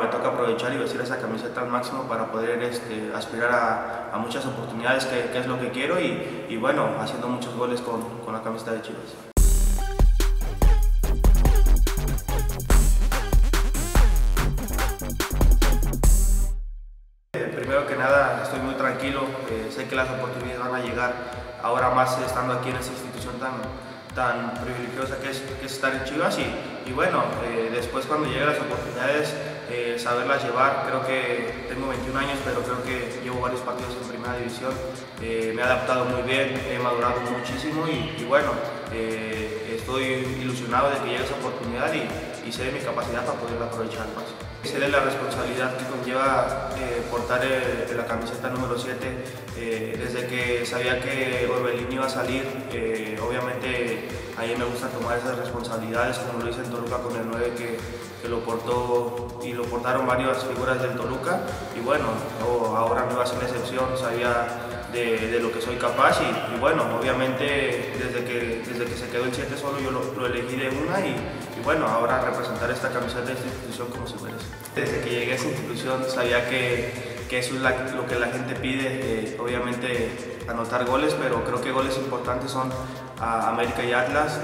Me toca aprovechar y vestir esa camiseta al máximo para poder aspirar a muchas oportunidades, que es lo que quiero, y bueno, haciendo muchos goles con la camiseta de Chivas. Primero que nada, estoy muy tranquilo, sé que las oportunidades van a llegar, ahora más estando aquí en esta institución tan privilegiosa que es estar en Chivas, y bueno, después cuando lleguen las oportunidades, saberlas llevar. Creo que tengo 21 años, pero creo que llevo varios partidos en primera división, me he adaptado muy bien, he madurado muchísimo, y bueno, estoy ilusionado de que llegue esa oportunidad y sé de mi capacidad para poderla aprovechar más. Sé de la responsabilidad que conlleva portar la camiseta número 7, desde que sabía que Orbelín iba a salir, obviamente a mí me gusta tomar esas responsabilidades, como lo hice en Toluca con el 9 que lo portó y lo portaron varias figuras del Toluca, y bueno, ahora no va a ser excepción, sabía de lo que soy capaz, y bueno, obviamente desde que se quedó el 7 solo yo lo elegí de una, y bueno, ahora representar esta camiseta de esta institución como se merece. Desde que llegué a esta institución sabía que eso es lo que la gente pide, obviamente anotar goles, pero creo que goles importantes son a América y Atlas.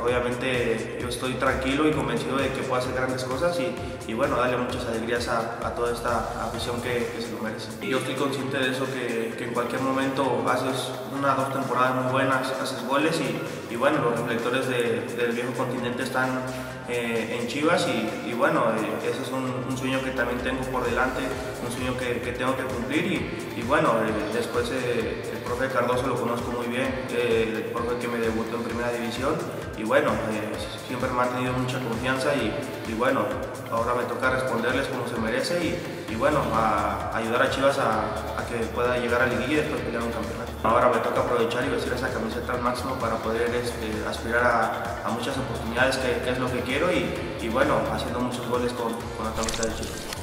Obviamente yo estoy tranquilo y convencido de que puedo hacer grandes cosas, y bueno, darle muchas alegrías a toda esta afición que se lo merece. Yo estoy consciente de eso, que en cualquier momento haces una o dos temporadas muy buenas, haces goles, y bueno, los reflectores del viejo continente están en Chivas, y bueno, ese es un sueño que también tengo por delante, un sueño que tengo que cumplir, y bueno, después el profe Cardoso lo conozco muy bien, el profe que me debutó en primera división, y bueno, siempre me ha tenido mucha confianza, y bueno, ahora me toca responderles como se merece, y bueno, a ayudar a Chivas a que pueda llegar a Liguilla y después pelear un campeonato. Ahora me toca aprovechar y vestir esa camiseta al máximo para poder aspirar a muchas oportunidades, que es lo que quiero, y bueno, haciendo muchos goles con la camiseta de Chivas.